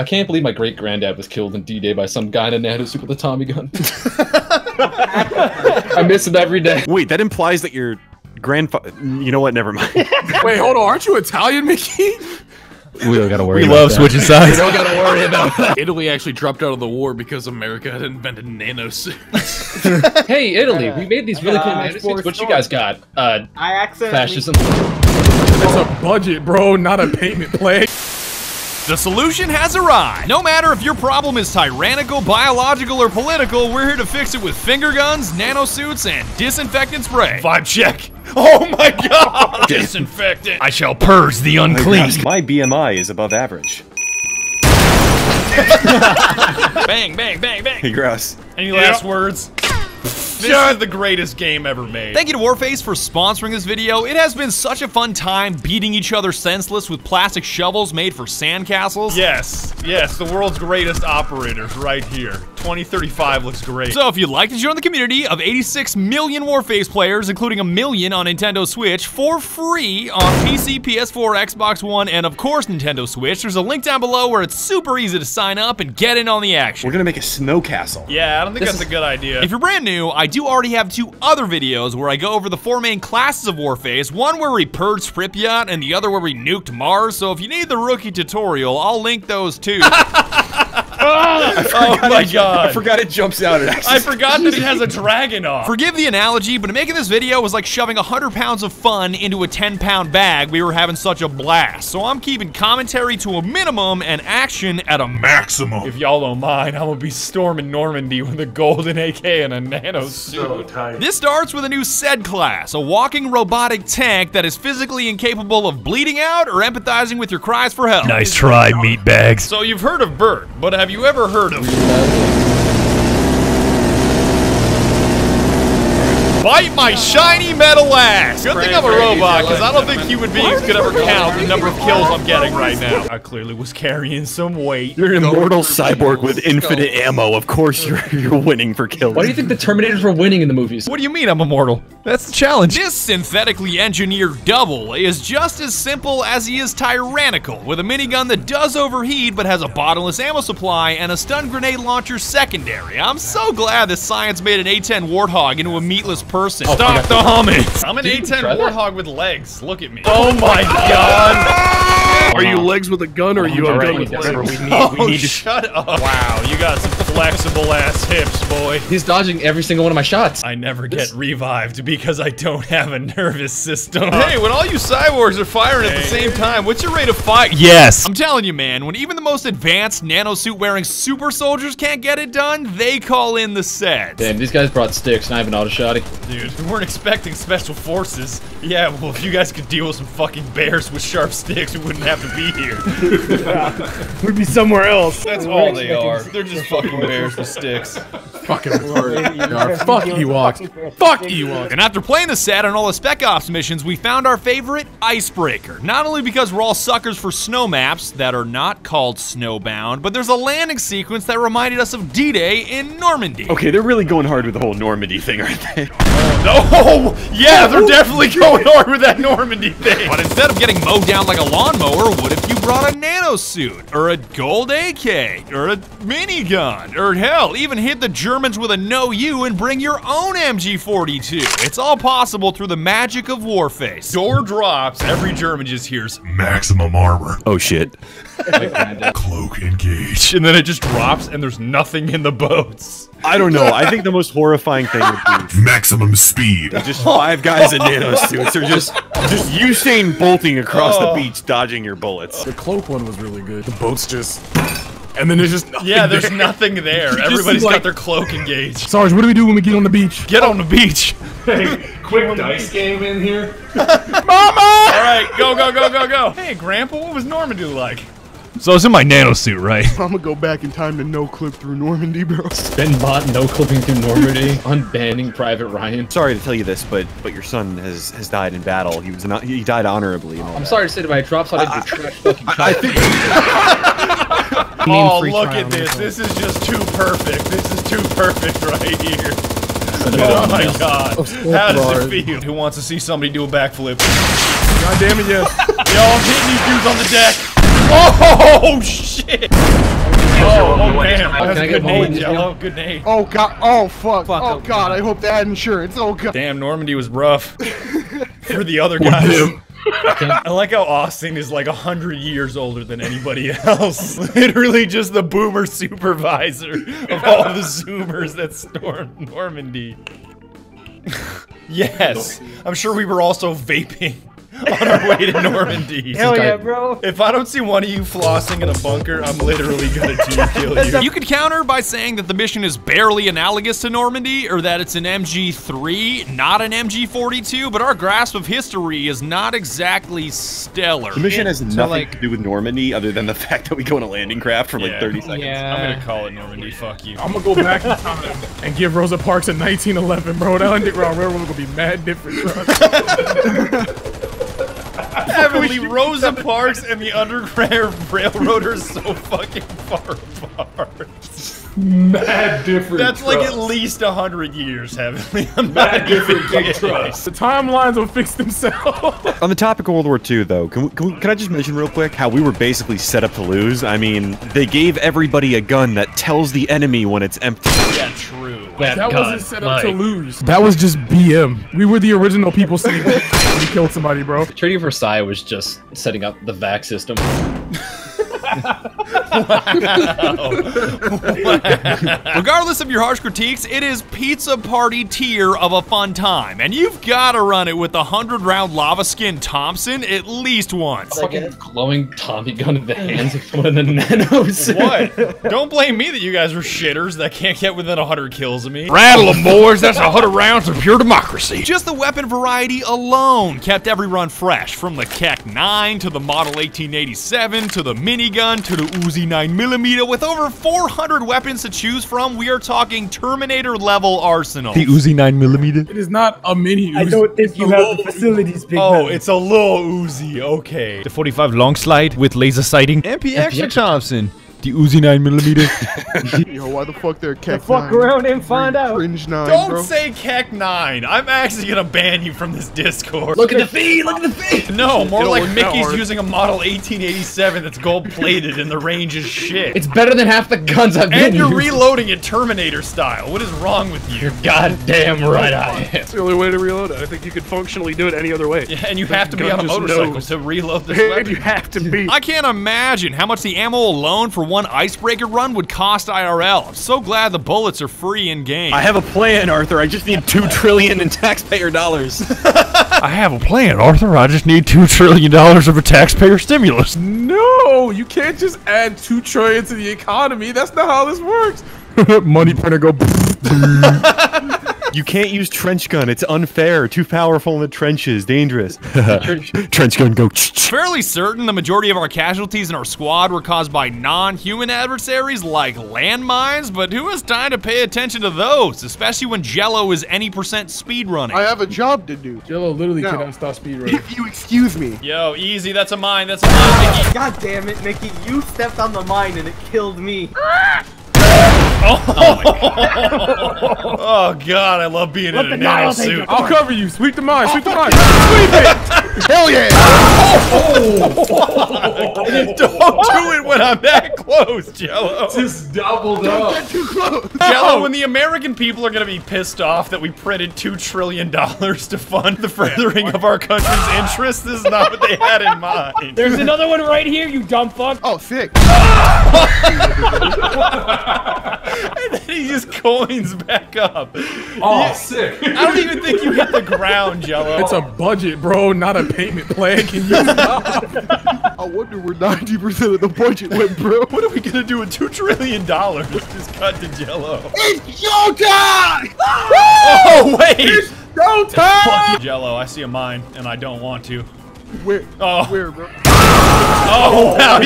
I can't believe my great-granddad was killed in D-Day by some guy in a nanosuit with a Tommy gun. I miss it every day. Wait, that implies that your grandfather... You know what? Never mind. Wait, hold on. Aren't you Italian, Mickey? We don't gotta worry about that. We love switching sides. We don't gotta worry about that. Italy actually dropped out of the war because America had invented nanosuits. Hey, Italy, we made these really cool nanosuits. What you guys got? I accidentally... Fascism. That's a budget, bro, not a payment plan. The solution has arrived! No matter if your problem is tyrannical, biological, or political, we're here to fix it with finger guns, nanosuits, and disinfectant spray. Vibe check! Oh my god! Disinfectant! I shall purge the unclean! Oh my BMI is above average. Bang, bang, bang, bang! Hey, gross. Any last words? This is the greatest game ever made. Thank you to Warface for sponsoring this video. It has been such a fun time beating each other senseless with plastic shovels made for sandcastles. Yes, yes, the world's greatest operators right here. 2035 looks great. So if you'd like to join the community of 86 million Warface players, including 1 million on Nintendo Switch, for free on PC, PS4, Xbox One, and of course Nintendo Switch, there's a link down below where it's super easy to sign up and get in on the action. We're gonna make a snow castle. Yeah, I don't think that's a good idea. If you're brand new, I do already have 2 other videos where I go over the 4 main classes of Warface, one where we purged Pripyat and the other where we nuked Mars, so if you need the rookie tutorial, I'll link those too. Oh my god. I forgot it jumps out at us. I forgot that it has a dragon on. Forgive the analogy, but making this video was like shoving 100 pounds of fun into a 10-pound bag. We were having such a blast. So I'm keeping commentary to a minimum and action at a maximum. If y'all don't mind, I'm gonna be storming Normandy with a golden AK and a nanosuit. So tight. This starts with a new SED class, a walking robotic tank that is physically incapable of bleeding out or empathizing with your cries for help. Nice try, meatbags. So you've heard of Bert, but have you ever heard of Bite My Shiny Metal Ass? Good thing I'm a robot, because I don't think human beings could ever count the number of kills I'm getting right now. I clearly was carrying some weight. You're an immortal cyborg with infinite ammo. Of course you're winning for kills. Why do you think the Terminators were winning in the movies? What do you mean I'm immortal? That's the challenge. This synthetically engineered double is just as simple as he is tyrannical, with a minigun that does overheat but has a bottomless ammo supply and a stun grenade launcher secondary. I'm so glad that science made an A-10 Warthog into a meatless person. Oh, stop the humming! I'm an A-10 Warthog with legs. Look at me. Oh my god! Are you legs with a gun or are you a gun with legs? We need to shut up. Wow, you got some flexible ass hips, boy. He's dodging every single one of my shots. I never get revived because I don't have a nervous system. Hey, when all you cyborgs are firing at the same time, what's your rate of fire? Yes! I'm telling you, man, when even the most advanced nanosuit wearing super soldiers can't get it done, they call in the SEDs. Damn, these guys brought sticks and I have an auto-shotty. Dude, we weren't expecting special forces. Yeah, well, if you guys could deal with some fucking bears with sharp sticks, we wouldn't have to be here. We'd be somewhere else. That's all they are. They're just fucking bears with sticks. Fucking fuck Ewoks. Fuck Ewoks. And after playing the SED on all the Spec Ops missions, we found our favorite icebreaker. Not only because we're all suckers for snow maps that are not called Snowbound, but there's a landing sequence that reminded us of D-Day in Normandy. Okay, they're really going hard with the whole Normandy thing, aren't they? Oh, yeah, they're definitely going hard with that Normandy thing. But instead of getting mowed down like a lawnmower, what if you brought a nanosuit, or a gold AK, or a minigun, or hell, even hit the Germans with a no you and bring your own MG42. It's all possible through the magic of Warface. Door drops, every German just hears maximum armor. Oh shit. Cloak engage. And then it just drops and there's nothing in the boats. I don't know. I think the most horrifying thing would be maximum speed. Just 5 guys in nanosuits. They're just Usain Bolting across the beach, dodging your bullets. The cloak one was really good. The boats just... And then there's just nothing there. There's nothing there. Everybody's got their cloak engaged. Sarge, what do we do when we get on the beach? Get on the beach. Hey, quick dice game in here. Mama! All right, go, go, go, go, go. Hey, Grandpa, what was Normandy like? So I was in my nanosuit, right? I'm gonna go back in time to no-clip through Normandy, bro. Spinbot no-clipping through Normandy, unbanning Private Ryan. Sorry to tell you this, but your son has died in battle. He was not. He died honorably. I'm sorry to say that my drops out of your trash fucking child. Oh, look at this. This is just too perfect. This is too perfect right here. Oh my god. How does it feel? Who wants to see somebody do a backflip? God damn it, yes. Yo, I'm hitting these dudes on the deck. Oh shit! shit! Oh damn! That's a good nade, Jello. Good nade. Oh god! Oh fuck! Oh god! I hope they had insurance. Oh god! Damn, Normandy was rough for the other guys. I like how Austin is like 100 years older than anybody else. Literally just the boomer supervisor of all the Zoomers that stormed Normandy. Yes, I'm sure we were also vaping on our way to Normandy. Hell yeah, bro. If I don't see one of you flossing in a bunker, I'm literally gonna team kill you. You could counter by saying that the mission is barely analogous to Normandy, or that it's an MG3, not an MG42, but our grasp of history is not exactly stellar. The mission has nothing to do with Normandy other than the fact that we go in a landing craft for like 30 seconds. Yeah. I'm gonna call it Normandy, fuck you. I'm gonna go back in time and give Rosa Parks a 1911, bro. That Underground Railroad gonna be mad different, bro. Heavenly, Rosa Parks and the Underground Railroad are so fucking far apart. Mad different. That's like at least 100 years, Heavenly. I'm mad different. The timelines will fix themselves. On the topic of World War II, though, can I just mention real quick how we were basically set up to lose? I mean, they gave everybody a gun that tells the enemy when it's empty. Yeah, true. That wasn't set up to lose. That was just BM. We were the original people saying we killed somebody, bro. The Treaty of Versailles was just setting up the VAC system. Wow. Regardless of your harsh critiques, it is pizza party tier of a fun time, and you've got to run it with the 100-round lava skin Thompson at least once. A fucking glowing Tommy gun in the hands of one of the nanos. What? Don't blame me that you guys are shitters that can't get within 100 kills of me. Rattle them, boys. That's 100 rounds of pure democracy. Just the weapon variety alone kept every run fresh, from the KEK-9 to the Model 1887 to the minigun to the Uzi 9mm. With over 400 weapons to choose from, we are talking Terminator level arsenal. The Uzi 9mm? It is not a mini Uzi. I don't think you have the facilities, big man. Oh, it's a little Uzi, okay. The 45 long slide with laser sighting. MPX or Thompson? The Uzi 9mm. Yo, why the fuck they're KEK-9? Fuck around and find out. Cringe 9, don't bro. Say KEK-9. I'm actually gonna ban you from this Discord. Look at the feed. Look at the feed. No, more like Mickey's using a Model 1887 that's gold-plated and the range is shit. It's better than half the guns I've been using. And you're reloading it Terminator style. What is wrong with you? You're goddamn right I am. It's the only way to reload it. I think you could functionally do it any other way. Yeah, and you have to be on a motorcycle to reload this weapon. You have to be. I can't imagine how much the ammo alone for one icebreaker run would cost IRL. I'm so glad the bullets are free in game. I have a plan, Arthur. I just need $2 trillion in taxpayer dollars. I have a plan, Arthur. I just need $2 trillion of a taxpayer stimulus. No, you can't just add $2 trillion to the economy. That's not how this works. Money printer go. You can't use trench gun. It's unfair. Too powerful in the trenches. Dangerous. Trench gun go. Fairly certain the majority of our casualties in our squad were caused by non-human adversaries like landmines, but who has time to pay attention to those, especially when Jello is any percent speedrunning? I have a job to do. Jello literally cannot stop speedrunning. If you excuse me. Yo, easy. That's a mine. That's a mine, Mickey. God damn it, Mickey. You stepped on the mine and it killed me. Oh, my God. Oh God, I love being in a nanosuit. I'll cover you. Sweep the mine. Sweep the mine. Sweep it. Hell yeah. Don't do it when I'm that close, Jello. Just doubled up. Don't get too close. Jello, when the American people are going to be pissed off that we printed $2 trillion to fund the furthering of our country's interests, this is not what they had in mind. There's another one right here, you dumb fuck. Oh, sick. And then he just coins back up. Oh, yeah. Sick. I don't even think you hit the ground, Jello. It's a budget, bro, not a payment plan. Can you stop? I wonder where 90% of the budget went, bro. What are we going to do with $2 trillion? Just cut to Jello. It's your time! Oh, wait. It's your time! Fuck you, Jello. I see a mine, and I don't want to. Where? Oh. Where, bro? Oh, wow,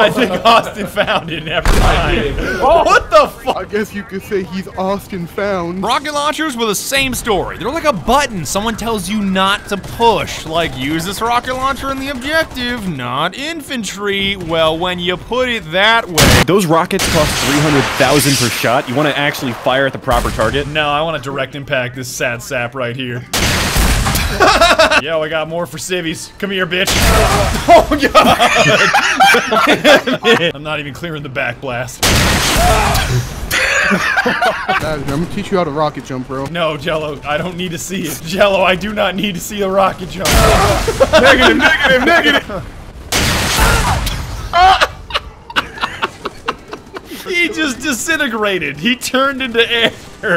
I think Austin found it, never mind. Oh, what the fuck? I guess you could say he's Austin found. Rocket launchers were the same story. They're like a button someone tells you not to push. Like, use this rocket launcher in the objective, not infantry. Well, when you put it that way. Those rockets cost 300,000 per shot. You want to actually fire at the proper target? No, I want to direct impact this sad sap right here. Yo, I got more for civvies. Come here, bitch. Oh, God. I'm not even clearing the back blast. I'm gonna teach you how to rocket jump, bro. No, Jello, I don't need to see it. Jello, I do not need to see a rocket jump. Negative, negative, negative. He just disintegrated. He turned into air.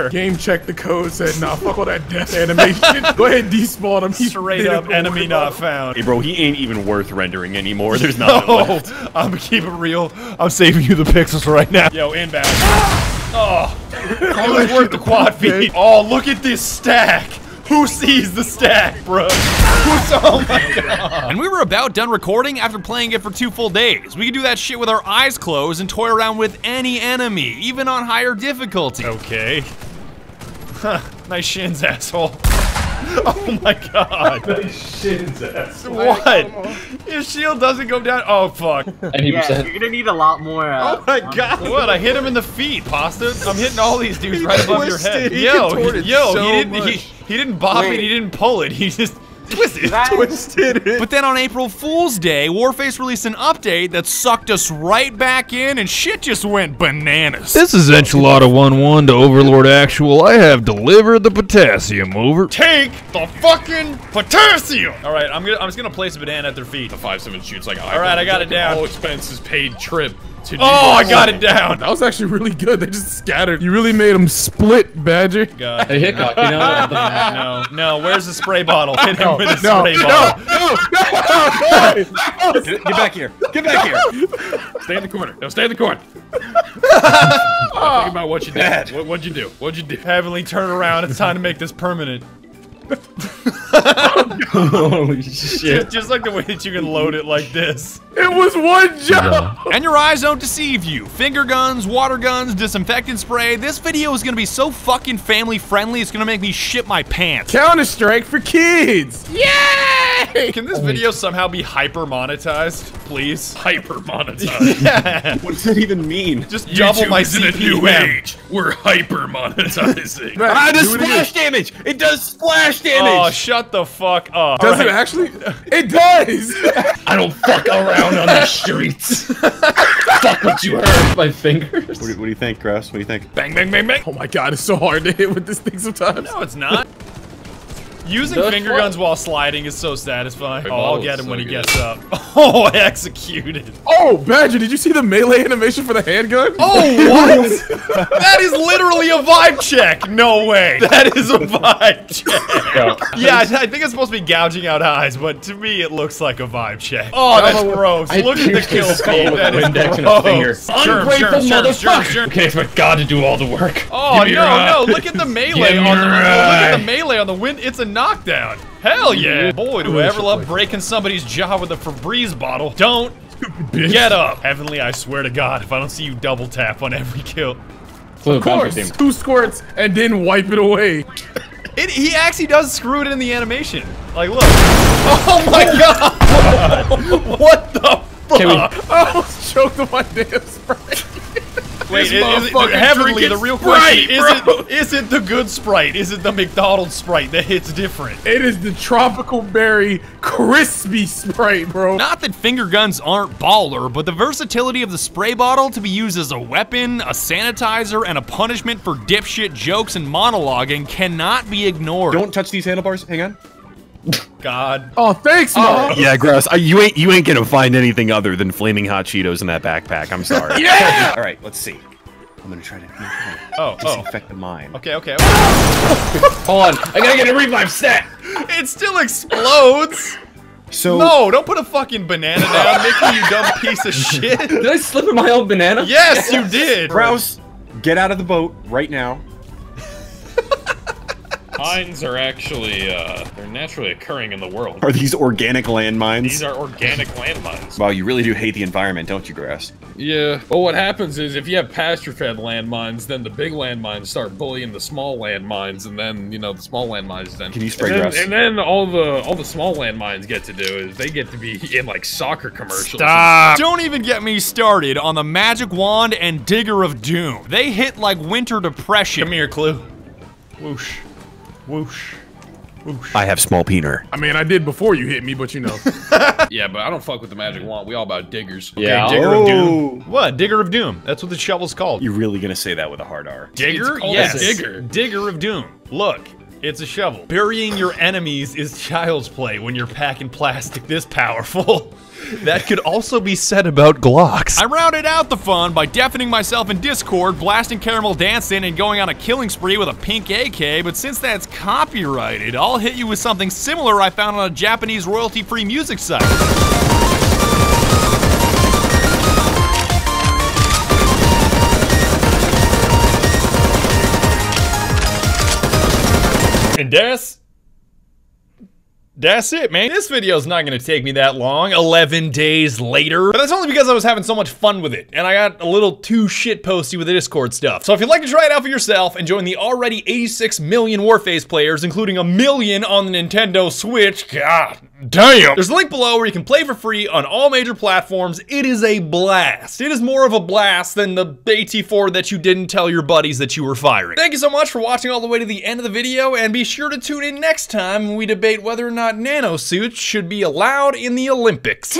Game checked the code, said, nah, fuck all that death animation. Go ahead and despawn him. Straight up enemy not found. Hey, bro, he ain't even worth rendering anymore. There's nothing left. I'm gonna keep it real. I'm saving you the pixels right now. Yo, inbound. Oh, it was worth the quad feed. Oh, look at this stack. Who sees the stack, bro? Oh my God. And we were about done recording after playing it for 2 full days. We could do that shit with our eyes closed and toy around with any enemy, even on higher difficulty. Okay. Huh. Nice shins, asshole. Oh my God. Nice shins, asshole. What? His shield doesn't go down. Oh, fuck. Yeah, you're gonna need a lot more. Oh my God. What? I hit him in the feet, Pasta. I'm hitting all these dudes right above your head. He didn't bop it, he didn't pull it, he just twisted it. But then on April Fool's Day, Warface released an update that sucked us right back in and shit just went bananas. This is Enchilada 1-1 to Overlord Actual. I have delivered the potassium, over. Take the fucking potassium! Alright, I'm just gonna place a banana at their feet. The 5-7 shoots like I. Alright, I got it down. All expenses paid trip. Oh, I got it down. That was actually really good. They just scattered. You really made them split, Badger. God. Hey, Hickok, you know. No, where's the spray bottle? Hit him with a spray bottle. No, get back here. Get back here. Stay in the corner. No, stay in the corner. Think about what you did. What'd you do? What'd you do? Heavenly, turn around. It's time to make this permanent. Holy shit. Just like the way that you can load it like this. It was one job! And your eyes don't deceive you. Finger guns, water guns, disinfectant spray. This video is gonna be so fucking family friendly, it's gonna make me shit my pants. Counter-Strike for kids! Yay! Can this video somehow be hyper-monetized, please? Hyper-monetized? Yeah. What does it even mean? Just double my CPM. In a new age. We're hyper-monetizing. It does splash damage! It does splash damage! Oh, shut the fuck up. Does it actually? It does! I don't fuck around on the streets. Fuck what you heard. My fingers. What do you think, Grass? What do you think? Bang, bang, bang, bang. Oh my God, it's so hard to hit with this thing sometimes. No, it's not. Using finger guns while sliding is so satisfying. Oh, I'll get him when he gets up. Oh, I executed. Oh, Badger, did you see the melee animation for the handgun? Oh, what? That is literally a vibe check. No way. That is a vibe check. Yeah, I think it's supposed to be gouging out eyes, but to me it looks like a vibe check. Oh, that's gross. Look at the kill speed. That is gross. Ungrateful motherfucker. Okay, for God to do all the work. Oh, no, no. Look at the melee on the wind. It's a knockdown. Hell yeah. Boy, do I ever love breaking somebody's jaw with a Febreze bottle. Don't get up. Heavenly, I swear to God, if I don't see you double tap on every kill. Of course, 2 squirts and then wipe it away. He actually does screw it in the animation. Like, look. Oh my God. What the fuck? I almost choked on my damn Sprite. Wait, Heavenly, the real question is it the good Sprite? Is it the McDonald's Sprite that hits different? It is the tropical berry crispy Sprite, bro. Not that finger guns aren't baller, but the versatility of the spray bottle to be used as a weapon, a sanitizer, and a punishment for dipshit jokes and monologuing cannot be ignored. Don't touch these handlebars. Hang on. God. Oh, thanks, Mom. Yeah, Gross. You ain't gonna find anything other than flaming hot Cheetos in that backpack. I'm sorry. Yeah. All right, let's see. I'm gonna try to disinfect the mine. Okay. Hold on. I gotta get a revive stat. It still explodes. So no, don't put a fucking banana down, Mickey. You dumb piece of shit. Did I slip in my own banana? Yes, you did. Grouse, get out of the boat right now. Mines are actually, they're naturally occurring in the world. Are these organic landmines? These are organic landmines. Wow, you really do hate the environment, don't you, Grass? Yeah. Well, what happens is if you have pasture-fed landmines, then the big landmines start bullying the small landmines, and then, you know, the small landmines then... Can you spray Grass? And then all the small landmines get to do is they get to be in, like, soccer commercials. Stop! Don't even get me started on the Magic Wand and Digger of Doom. They hit like winter depression. Come here, Clue. Whoosh. Whoosh. Oosh. I have small peener. I mean, I did before you hit me, but you know. Yeah, but I don't fuck with the magic wand. We all about diggers. Okay, yeah. Digger of Doom. What? Digger of Doom. That's what the shovel's called. You're really gonna say that with a hard R. Digger? Yes. Digger. Digger of Doom. Look. It's a shovel. Burying your enemies is child's play when you're packing plastic this powerful. That could also be said about Glocks. I rounded out the fun by deafening myself in Discord, blasting Caramel Dancing, and going on a killing spree with a pink AK, but since that's copyrighted, I'll hit you with something similar I found on a Japanese royalty-free music site. And that's it, man. This video's not gonna take me that long, 11 days later. But that's only because I was having so much fun with it, and I got a little too shitposty with the Discord stuff. So if you'd like to try it out for yourself and join the already 86 million Warface players, including 1 million on the Nintendo Switch, god damn! There's a link below where you can play for free on all major platforms. It is a blast. It is more of a blast than the AT4 that you didn't tell your buddies that you were firing. Thank you so much for watching all the way to the end of the video, and be sure to tune in next time when we debate whether or not Nanosuits should be allowed in the Olympics.